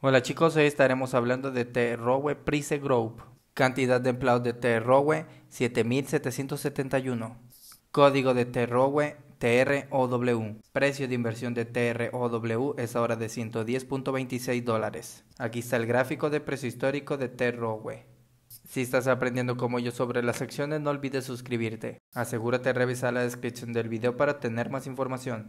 Hola chicos, hoy estaremos hablando de T Rowe Price Group. Cantidad de empleados de T Rowe 7,771. Código de T Rowe TROW. Precio de inversión de TROW es ahora de $110.26. Aquí está el gráfico de precio histórico de T Rowe. Si estás aprendiendo como yo sobre las acciones, no olvides suscribirte. Asegúrate de revisar la descripción del video para tener más información.